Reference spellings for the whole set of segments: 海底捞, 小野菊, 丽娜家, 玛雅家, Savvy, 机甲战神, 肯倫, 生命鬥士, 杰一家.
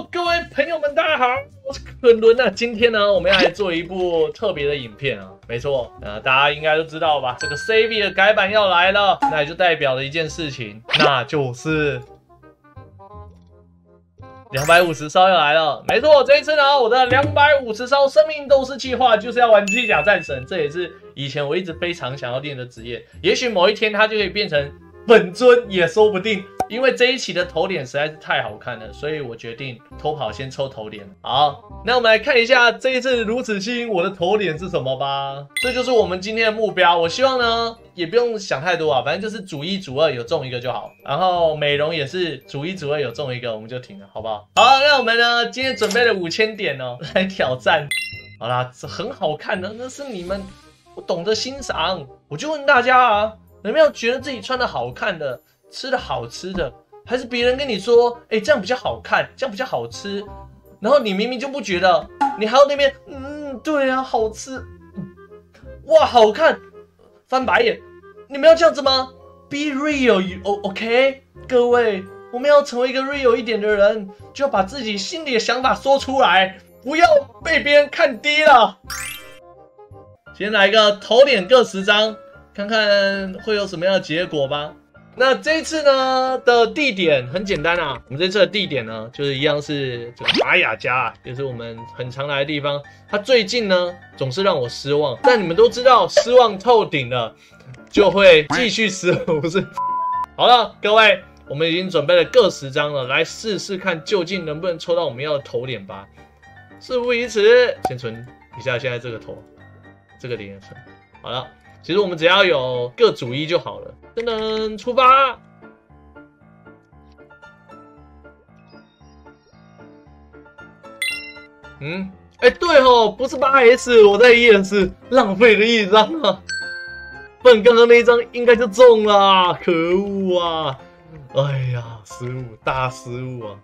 Hello， 各位朋友们，大家好，我是肯伦啊。今天呢，我们要来做一部特别的影片啊，没错，大家应该都知道吧，这个 Savvy 的改版要来了，那也就代表了一件事情，那就是250烧要来了。没错，这一次呢，我的250烧生命斗士计划就是要玩机甲战神，这也是以前我一直非常想要练的职业，也许某一天它就可以变成本尊也说不定。 因为这一期的头脸实在是太好看了，所以我决定偷跑先抽头脸。好，那我们来看一下这一次如此吸引我的头脸是什么吧。这就是我们今天的目标。我希望呢也不用想太多啊，反正就是主一主二有中一个就好。然后美容也是主一主二有中一个我们就停了，好不好？好，那我们呢今天准备了5000点哦，来挑战。好啦，这很好看的，那是你们不懂得欣赏。我就问大家啊，有没有觉得自己穿的好看的？ 吃的好吃的，还是别人跟你说，哎、欸，这样比较好看，这样比较好吃，然后你明明就不觉得，你还要那边，嗯，对啊，好吃，哇，好看，翻白眼，你们要这样子吗 ？Be real， OK， 各位，我们要成为一个 real 一点的人，就要把自己心里的想法说出来，不要被别人看低了。先来个头脸各10张，看看会有什么样的结果吧。 那这一次呢的地点很简单啊，我们这次的地点呢就是一样是这个玛雅家、啊，就是我们很常来的地方。它最近呢总是让我失望，但你们都知道，失望透顶了就会继续失望，不是？好了，各位，我们已经准备了各10张了，来试试看究竟能不能抽到我们要的头脸吧。事不宜迟，先存一下现在这个头，这个脸也存。好了。 其实我们只要有各主一就好了。噔噔，出发！嗯，哎，对哦，不是8S， 我在ES，浪费了1张啊！不然刚刚那一张应该就中了，可恶啊！哎呀，失误，大失误啊！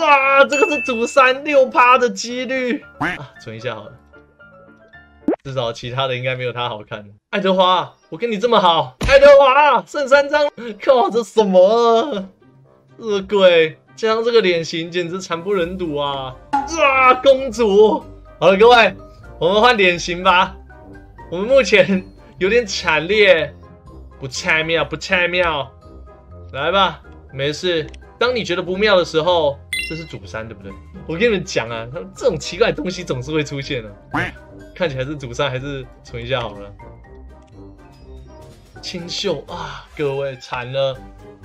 哇，这个是赌36%的几率啊！存一下好了，至少其他的应该没有他好看。爱德华，我跟你这么好，爱德华，剩3张，靠，这什么？这鬼，加上这个脸型，简直惨不忍睹啊！啊，公主，好了，各位，我们换脸型吧。我们目前有点惨烈，不太妙，不太妙。来吧，没事。当你觉得不妙的时候。 这是主三对不对？我跟你们讲啊，这种奇怪的东西总是会出现的、啊。看起来是主三，还是存一下好了。清秀啊，各位惨了，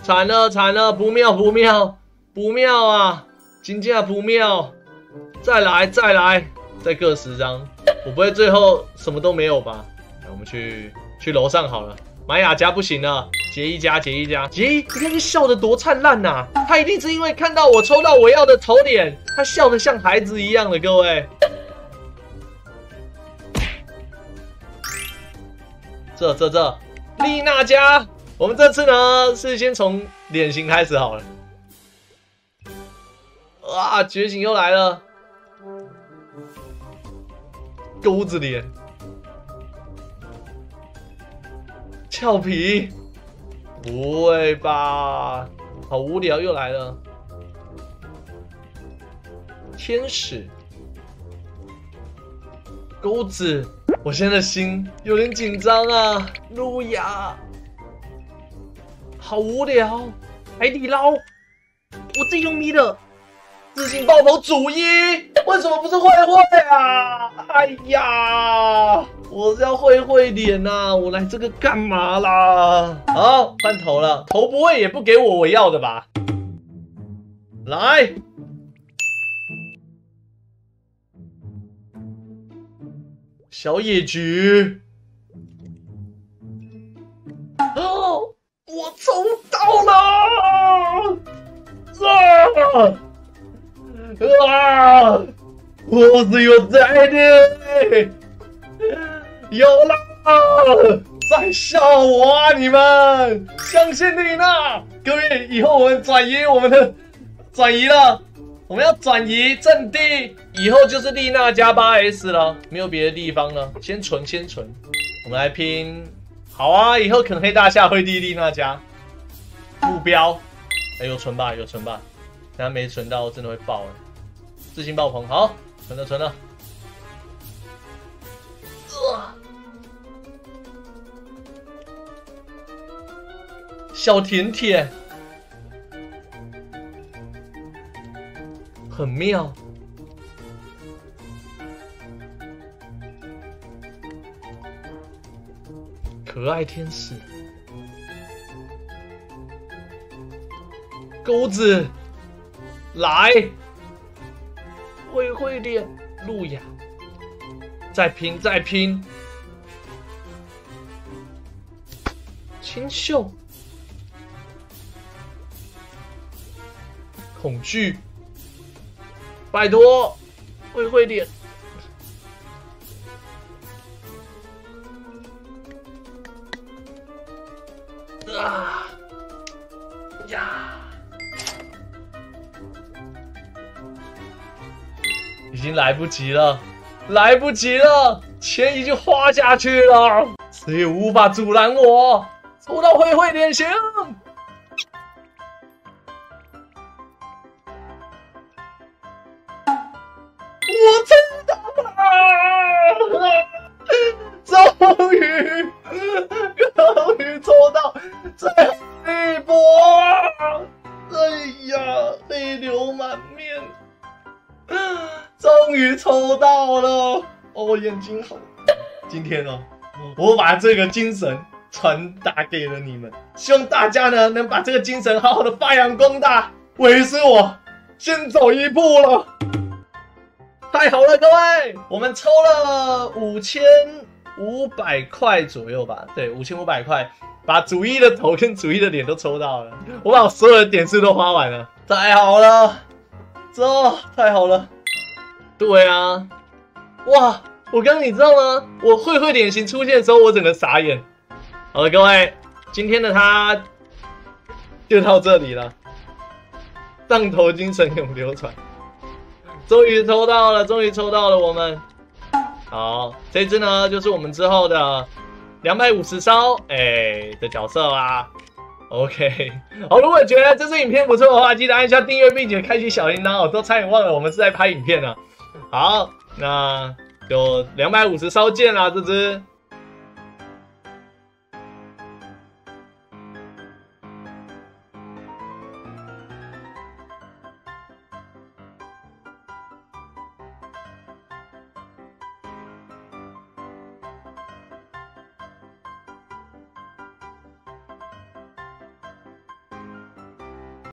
惨了，惨了，不妙，不妙，不妙啊！金价不妙，再来，再来，再各10张。我不会最后什么都没有吧？我们去楼上好了。玛雅家不行了。 杰一家，杰一家，杰一，你看他笑得多灿烂呐！他一定是因为看到我抽到我要的头脸，他笑得像孩子一样了。各位，这，丽娜家，我们这次呢是先从脸型开始好了。啊，觉醒又来了，钩子脸，俏皮。 不会吧，好无聊，又来了。天使，钩子，我现在的心有点紧张啊。路亚，好无聊。海底捞，我自己用咪的，自信爆棚主一，为什么不是慧慧啊？哎呀！ 我是要会会脸呐，我来这个干嘛啦？好，换头了，头不会也不给我要的吧？来，小野菊，哦，我抽到了！啊啊！我是有才的。 有啦！在笑我啊，你们！相信你啦，各位！以后我们转移了，我们要转移阵地，以后就是丽娜加8S 了，没有别的地方了。先存，我们来拼好啊，以后啃黑大夏、灰弟弟那家目标，哎，有存吧，有存吧，等下没存到真的会爆哎，自信爆棚，好，存了存了。 小甜甜很妙，可爱天使，钩子来，会练路亚，再拼再拼，清秀。 恐惧，拜托，会点。啊呀！已经来不及了，来不及了，钱已经花下去了，谁也无法阻拦我，抽到会点行。 终于抽到最后一波！哎呀，泪流满面，终于抽到了！哦，我眼睛好。今天哦，我把这个精神传达给了你们，希望大家呢能把这个精神好好的发扬光大。为师我先走一步了。太好了，各位，我们抽了5500块左右吧，对，5500块，把主一的头跟主一的脸都抽到了，我把我所有的点数都花完了，太好了，这太好了，对啊，哇，我刚你知道吗？我会脸型出现的时候，我整个傻眼。好了，各位，今天的他就到这里了，上头精神永流传，终于抽到了，终于抽到了，我们。 好，这只呢就是我们之后的250烧的角色啦。OK， 好，如果觉得这支影片不错的话，记得按下订阅并且开启小铃铛。我都差点忘了，我们是在拍影片呢。好，那就250烧见啦，这只。